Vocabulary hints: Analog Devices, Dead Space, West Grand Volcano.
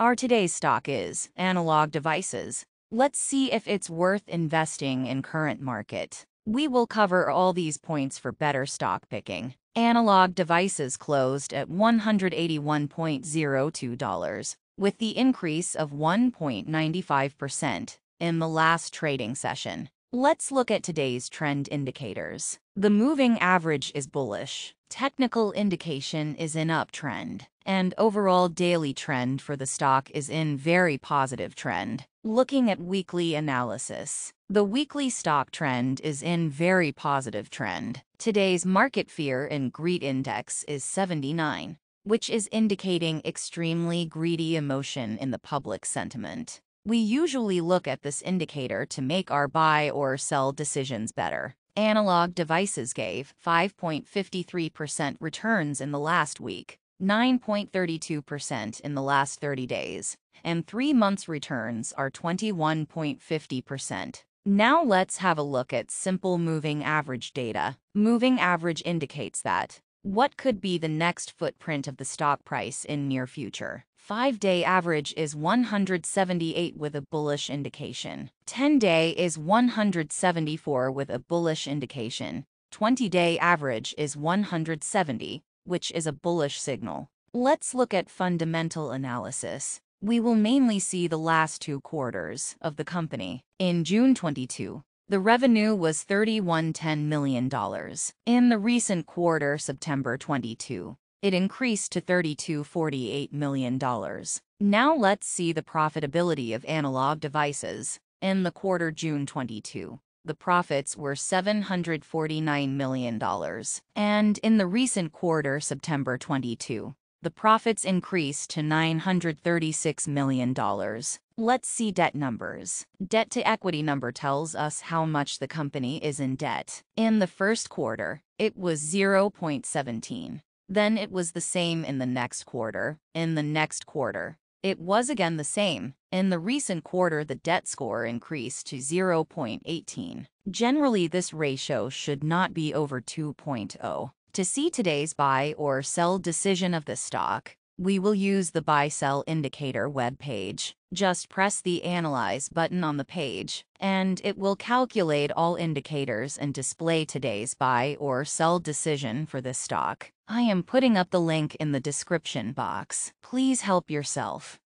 Our today's stock is Analog Devices. Let's see if it's worth investing in current market. We will cover all these points for better stock picking. Analog Devices closed at $181.02, with the increase of 1.95% in the last trading session. Let's look at today's trend indicators. The moving average is bullish. Technical indication is in uptrend, and overall daily trend for the stock is in very positive trend. Looking at weekly analysis, the weekly stock trend is in very positive trend. Today's market fear and greed index is 79, which is indicating extremely greedy emotion in the public sentiment. We usually look at this indicator to make our buy or sell decisions better. Analog Devices gave 5.53% returns in the last week, 9.32% in the last 30 days, and 3 months returns are 21.50%. Now let's have a look at simple moving average data. Moving average indicates that what could be the next footprint of the stock price in near future. 5-day average is 178 with a bullish indication. 10-day is 174 with a bullish indication. 20-day average is 170, which is a bullish signal. Let's look at fundamental analysis. We will mainly see the last 2 quarters of the company. In June 22, the revenue was $31.10 million. In the recent quarter, September 22, it increased to $32.48 million. Now let's see the profitability of Analog Devices. In the quarter June 22, the profits were $749 million. And in the recent quarter September 22, the profits increased to $936 million. Let's see debt numbers. Debt to equity number tells us how much the company is in debt. In the first quarter, it was 0.17. Then it was the same in the next quarter. In the next quarter, it was again the same. In the recent quarter, the debt score increased to 0.18. Generally, this ratio should not be over 2.0. To see today's buy or sell decision of the stock, we will use the buy-sell indicator web page. Just press the Analyze button on the page, and it will calculate all indicators and display today's buy or sell decision for this stock. I am putting up the link in the description box. Please help yourself.